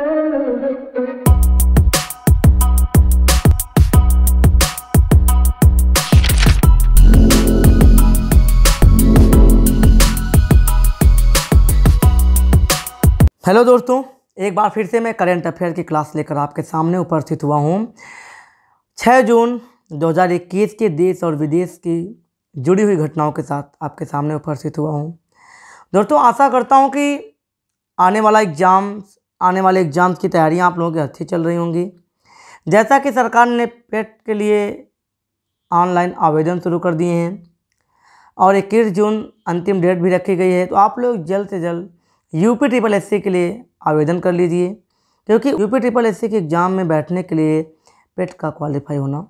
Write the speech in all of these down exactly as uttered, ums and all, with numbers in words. Hello दोस्तों, एक बार फिर से मैं करंट अफेयर की क्लास लेकर आपके सामने उपस्थित हुआ हूं। छह जून दो हज़ार इक्कीस के देश और विदेश की जुड़ी हुई घटनाओं के साथ आपके सामने उपस्थित हुआ हूं। दोस्तों, आशा करता हूं कि आने वाला एग्ज़ाम आने वाले एग्ज़ाम्स की तैयारियां आप लोगों की अच्छी चल रही होंगी। जैसा कि सरकार ने पेट के लिए ऑनलाइन आवेदन शुरू कर दिए हैं और इक्कीस जून अंतिम डेट भी रखी गई है, तो आप लोग जल्द से जल्द यूपी ट्रिपल एस सी के लिए आवेदन कर लीजिए, क्योंकि यूपी ट्रिपल एस सी के एग्ज़ाम में बैठने के लिए पेट का क्वालिफाई होना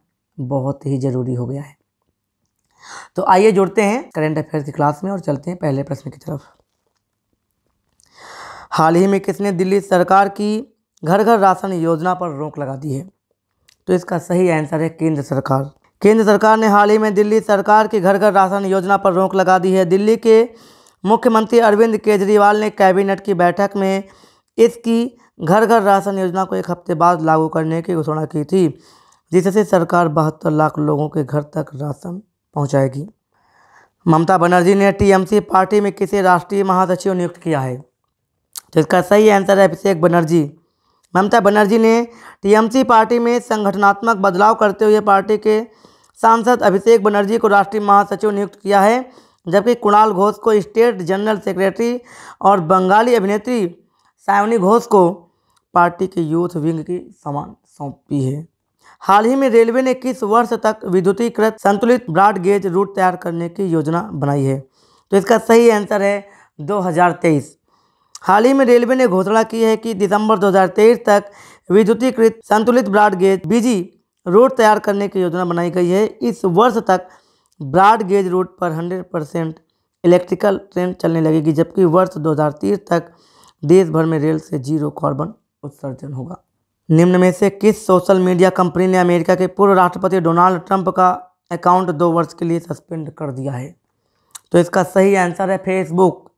बहुत ही ज़रूरी हो गया है। तो आइए जुड़ते हैं करंट अफेयर्स की क्लास में और चलते हैं पहले प्रश्न की तरफ। हाल ही में किसने दिल्ली सरकार की घर घर राशन योजना पर रोक लगा दी है? तो इसका सही आंसर है केंद्र सरकार। केंद्र सरकार ने हाल ही में दिल्ली सरकार की घर घर राशन योजना पर रोक लगा दी है। दिल्ली के मुख्यमंत्री अरविंद केजरीवाल ने कैबिनेट की बैठक में इसकी घर घर राशन योजना को एक हफ्ते बाद लागू करने की घोषणा की थी, जिससे सरकार बहत्तर लाख लोगों के घर तक राशन पहुंचाएगी। ममता बनर्जी ने टीएमसी पार्टी में किसे राष्ट्रीय महासचिव नियुक्त किया है? तो इसका सही आंसर है अभिषेक बनर्जी। ममता बनर्जी ने टीएमसी पार्टी में संगठनात्मक बदलाव करते हुए पार्टी के सांसद अभिषेक बनर्जी को राष्ट्रीय महासचिव नियुक्त किया है, जबकि कुणाल घोष को स्टेट जनरल सेक्रेटरी और बंगाली अभिनेत्री सायनी घोष को पार्टी के यूथ विंग की सामान सौंपी है। हाल ही में रेलवे ने किस वर्ष तक विद्युतीकृत संतुलित ब्रॉडगेज रूट तैयार करने की योजना बनाई है? तो इसका सही आंसर है दो हज़ार तेईस। हाल ही में रेलवे ने घोषणा की है कि दिसंबर दो हज़ार तेईस तक विद्युतीकृत संतुलित ब्रॉडगेज बीजी रूट तैयार करने की योजना बनाई गई है। इस वर्ष तक ब्रॉड गेज रूट पर सौ परसेंट इलेक्ट्रिकल ट्रेन चलने लगेगी, जबकि वर्ष दो हज़ार तीस तक देश भर में रेल से जीरो कार्बन उत्सर्जन होगा। निम्न में से किस सोशल मीडिया कंपनी ने अमेरिका के पूर्व राष्ट्रपति डोनाल्ड ट्रंप का अकाउंट दो वर्ष के लिए सस्पेंड कर दिया है? तो इसका सही आंसर है Facebook.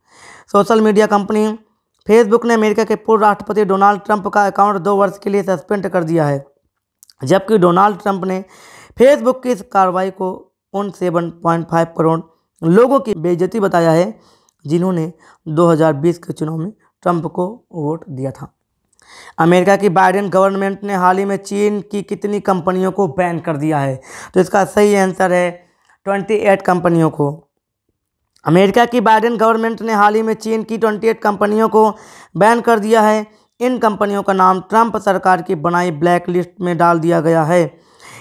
Social media company Facebook ने अमेरिका के पूर्व राष्ट्रपति डोनाल्ड ट्रंप का अकाउंट दो वर्ष के लिए सस्पेंड कर दिया है, जबकि डोनाल्ड ट्रंप ने फेसबुक की इस कार्रवाई को उन सेवन पॉइंट फाइव करोड़ लोगों की बेइज्जती बताया है, जिन्होंने दो हज़ार बीस के चुनाव में ट्रंप को वोट दिया था। अमेरिका की बाइडन गवर्नमेंट ने हाल ही में चीन की कितनी कंपनियों को बैन कर दिया है? तो इसका सही आंसर है अट्ठाईस कंपनियों को। अमेरिका की बाइडन गवर्नमेंट ने हाल ही में चीन की अट्ठाईस कंपनियों को बैन कर दिया है। इन कंपनियों का नाम ट्रंप सरकार की बनाई ब्लैक लिस्ट में डाल दिया गया है।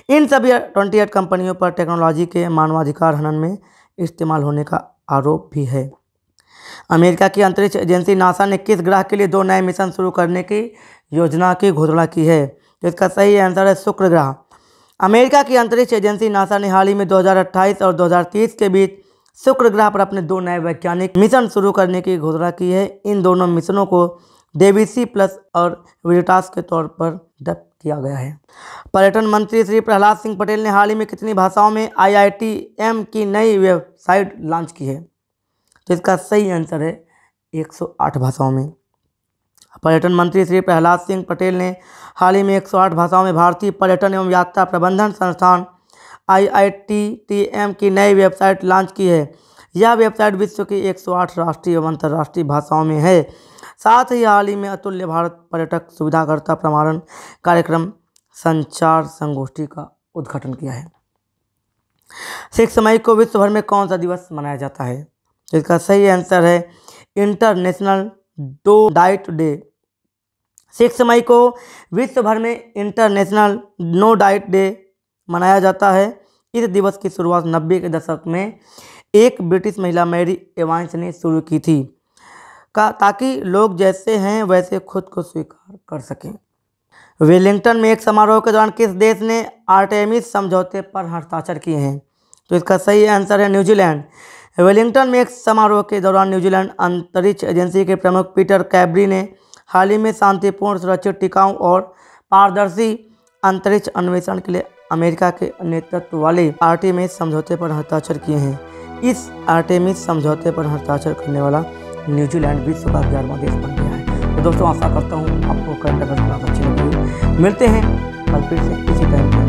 इन सभी अट्ठाईस कंपनियों पर टेक्नोलॉजी के मानवाधिकार हनन में इस्तेमाल होने का आरोप भी है। अमेरिका की अंतरिक्ष एजेंसी नासा ने किस ग्रह के लिए दो नए मिशन शुरू करने की योजना की घोषणा की है? तो इसका सही आंसर है शुक्र ग्रह। अमेरिका की अंतरिक्ष एजेंसी नासा ने हाल ही में दो हज़ार अट्ठाईस और दो हज़ार तीस के बीच शुक्र ग्रह पर अपने दो नए वैज्ञानिक मिशन शुरू करने की घोषणा की है। इन दोनों मिशनों को डेविसी प्लस और विजिटास के तौर पर डप किया गया है। पर्यटन मंत्री श्री प्रहलाद सिंह पटेल ने हाल ही में कितनी भाषाओं में आई आई टी एम की नई वेबसाइट लॉन्च की है? तो इसका सही आंसर है एक सौ आठ भाषाओं में। पर्यटन मंत्री श्री प्रहलाद सिंह पटेल ने हाल ही में एक सौ आठ भाषाओं में भारतीय पर्यटन एवं यात्रा प्रबंधन संस्थान आई आई टी एम की नई वेबसाइट लॉन्च की है। यह वेबसाइट विश्व की एक सौ आठ राष्ट्रीय एवं अंतर्राष्ट्रीय भाषाओं में है। साथ ही हाल ही में अतुल्य भारत पर्यटक सुविधाकर्ता प्रमाणन कार्यक्रम संचार संगोष्ठी का उद्घाटन किया है। छह मई को विश्व भर में कौन सा दिवस मनाया जाता है? इसका सही आंसर है इंटरनेशनल डो डाइट डे। छह मई को विश्व भर में इंटरनेशनल नो डाइट डे मनाया जाता है। इस दिवस की शुरुआत नब्बे के दशक में एक ब्रिटिश महिला मैरी एवेंस ने शुरू की थी का ताकि लोग जैसे हैं वैसे खुद को स्वीकार कर सकें। वेलिंगटन में एक समारोह के दौरान किस देश ने आर्टेमिस समझौते पर हस्ताक्षर किए हैं? तो इसका सही आंसर है न्यूजीलैंड। वेलिंगटन में एक समारोह के दौरान न्यूजीलैंड अंतरिक्ष एजेंसी के प्रमुख पीटर कैबरी ने हाल ही में शांतिपूर्ण, सुरक्षित, टिकाऊ और पारदर्शी अंतरिक्ष अन्वेषण के लिए अमेरिका के नेतृत्व वाले आर्टेमिस समझौते पर हस्ताक्षर किए हैं। इस आर्टेमिस समझौते पर हस्ताक्षर करने वाला न्यूजीलैंड विश्व का ग्यारहवां देश बन गया है। दोस्तों आशा करता हूँ आपको करंट अफेयर्स अच्छी लगी। मिलते हैं कल फिर से किसी टाइम।